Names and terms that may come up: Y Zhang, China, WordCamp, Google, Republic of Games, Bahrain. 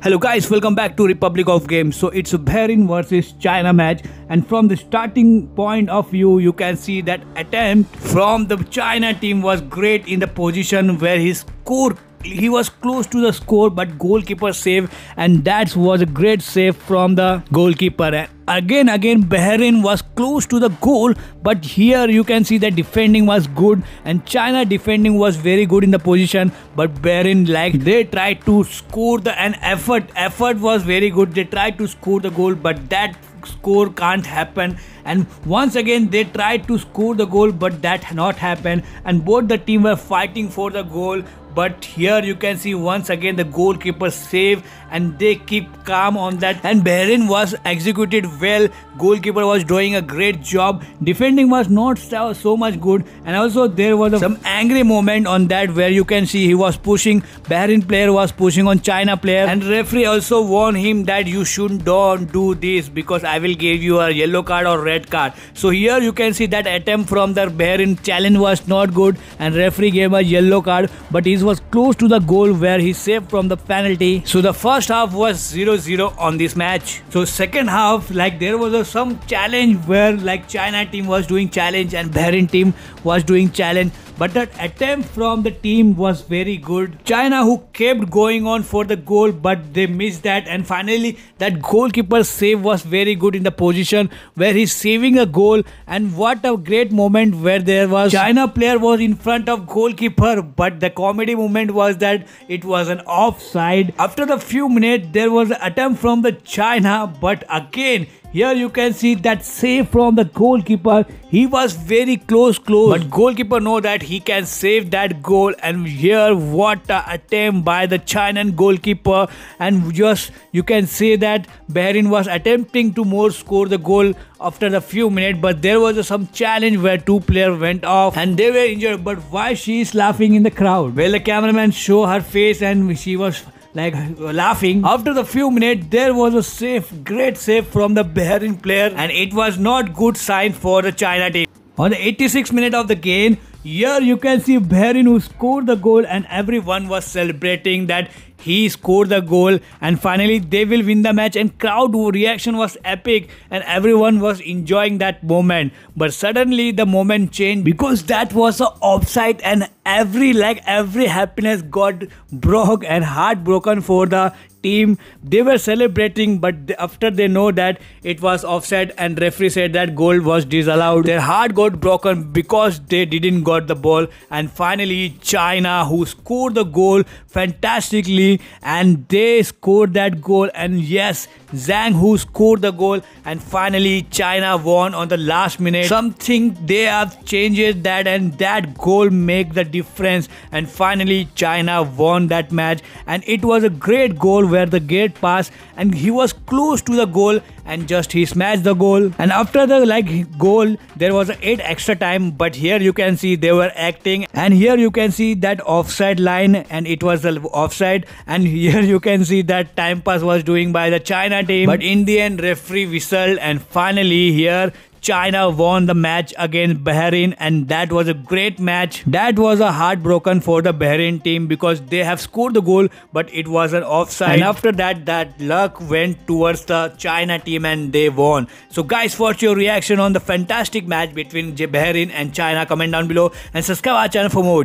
Hello guys, welcome back to Republic of Games. So it's a Bahrain versus China match, and from the starting point of view you can see that attempt from the China team was great in the position where he was close to the score, but goalkeeper saved, and that was a great save from the goalkeeper. And again Bahrain was close to the goal, but here you can see that defending was good and China defending was very good in the position, but Bahrain, like, they tried to score the an effort was very good. They tried to score the goal, but that score can't happen, and once again they tried to score the goal, but that not happened, and both the team were fighting for the goal. But here you can see once again the goalkeeper save, and they keep calm on that, and Bahrain was executed well. Goalkeeper was doing a great job, defending was not so much good, and also there was some angry moment on that where you can see he was pushing, Bahrain player was pushing on China player, and referee also warned him that you shouldn't do this because I will give you a yellow card or red card. So here you can see that attempt from the Bahrain challenge was not good, and referee gave a yellow card, but he was close to the goal where he saved from the penalty. So the first half was 0-0 on this match. So second half, like, there was some challenge where, like, China team was doing challenge and Bahrain team was doing challenge, but that attempt from the team was very good. China, who kept going on for the goal, but they missed that, and finally that goalkeeper save was very good in the position where he's saving a goal, and what a great moment where there was China player was in front of goalkeeper, but the comedy moment was that it was an offside. After the few minutes there was an attempt from the China, but again here you can see that save from the goalkeeper. He was very close, but goalkeeper know that he can save that goal, and here what an attempt by the Chinan goalkeeper, and just you can say that Bahrain was attempting to more score the goal after the few minutes, but there was some challenge where two players went off and they were injured. But why she is laughing in the crowd? Well, the cameraman show her face and she was like laughing. After the few minutes there was a great save from the Bahrain player, and it was not good sign for the China team. On the 86th minute of the game, here you can see Bahrain who scored the goal, and everyone was celebrating that he scored the goal and finally they will win the match, and crowd reaction was epic and everyone was enjoying that moment. But suddenly the moment changed because that was an offside, and every happiness got broke and heartbroken for the team. They were celebrating, but after they know that it was offside and referee said that goal was disallowed, their heart got broken because they didn't got the ball. And finally China, who scored the goal fantastically, and they scored that goal, and yes, Zhang who scored the goal, and finally China won on the last minute. Something they have changed that, and that goal make the difference, and finally China won that match. And it was a great goal where the great pass, and he was close to the goal and just he smashed the goal. And after the goal there was 8 extra time, but here you can see they were acting, and here you can see that offside line, and it was the offside, and here you can see that time pass was doing by the China team, but in the end referee whistled, and finally here China won the match against Bahrain. And that was a great match. That was a heartbroken for the Bahrain team because they have scored the goal, but it was an offside, and after that luck went towards the China team and they won. So guys, what's your reaction on the fantastic match between Bahrain and China? Comment down below and subscribe our channel for more.